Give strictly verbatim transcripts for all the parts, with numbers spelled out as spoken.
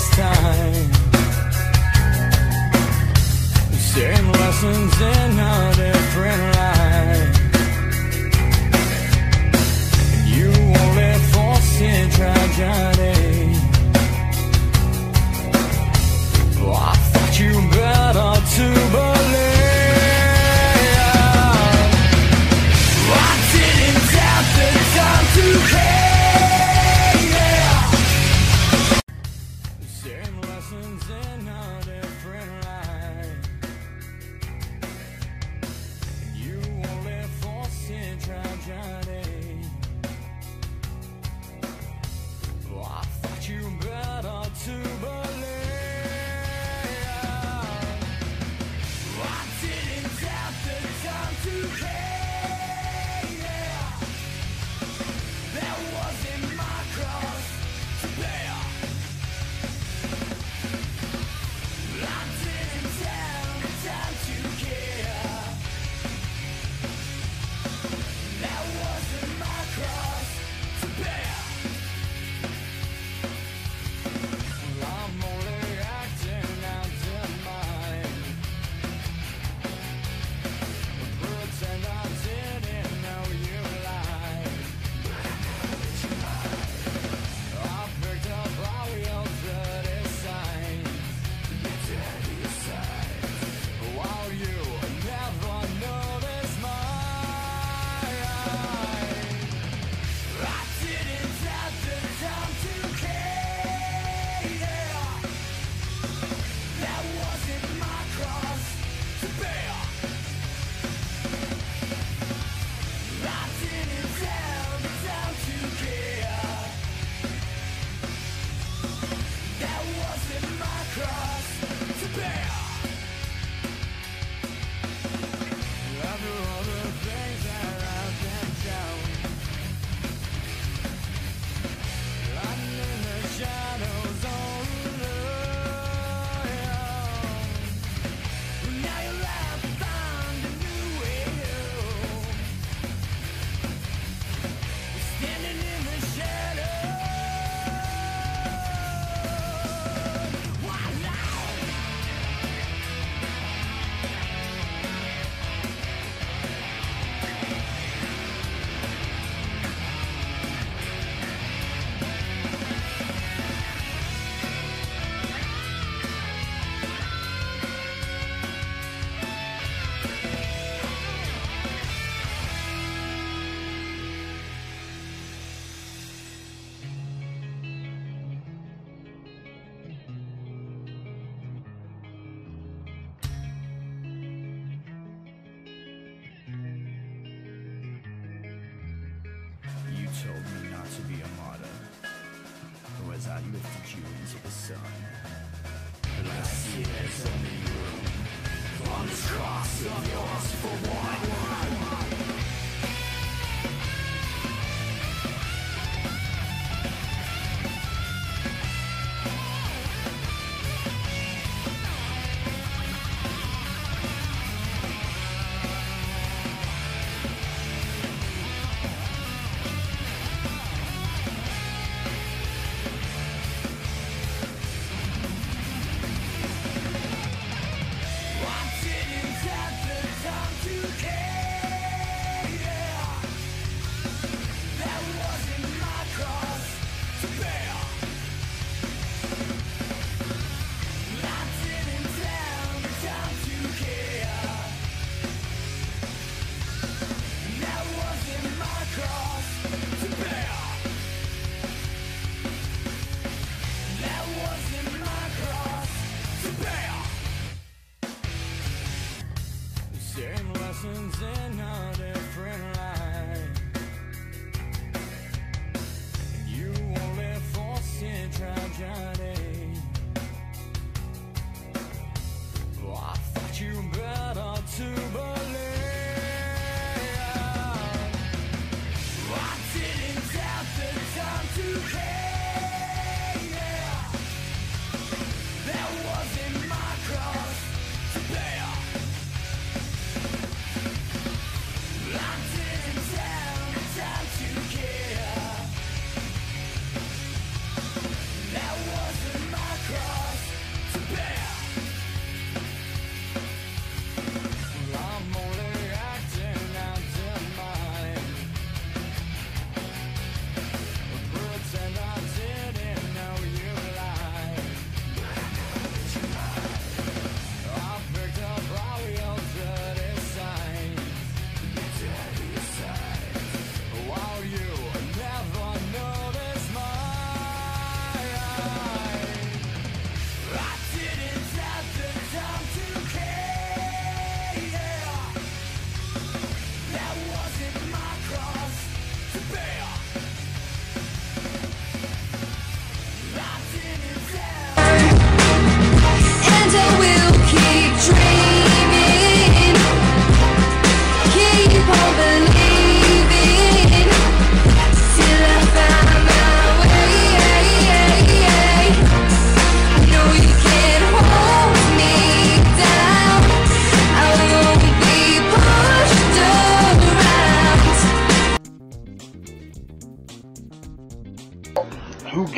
this time. Same lessons in a different life. And you only foresee tragedy. Well, I thought you better to believe. I didn't have the time to care. I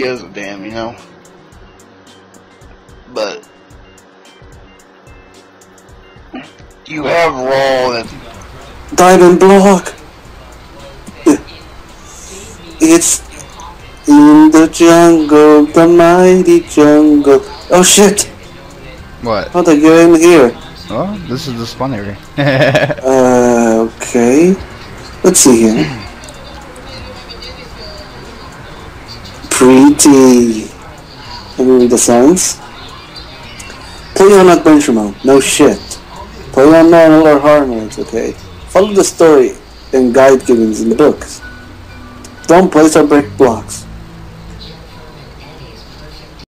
gives a damn, you know? But you have Raw and Diamond Block. It's in the jungle, the mighty jungle. Oh shit! What? How did I get in here? Oh, this is the spawn area. uh, okay. Let's see here. Pretty. Let me read the signs. Play on adventure mode. No shit. Play on normal or hard mode. Okay. Follow the story and guide given in the books. Don't place or break blocks.